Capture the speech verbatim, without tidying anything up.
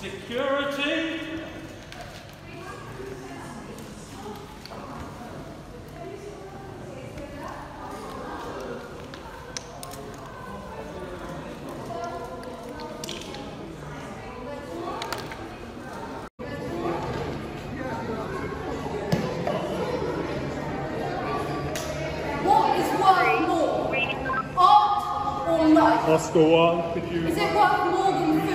Security. What is worth more? Art or life? Oscar Wong, could you... Is it worth more than food?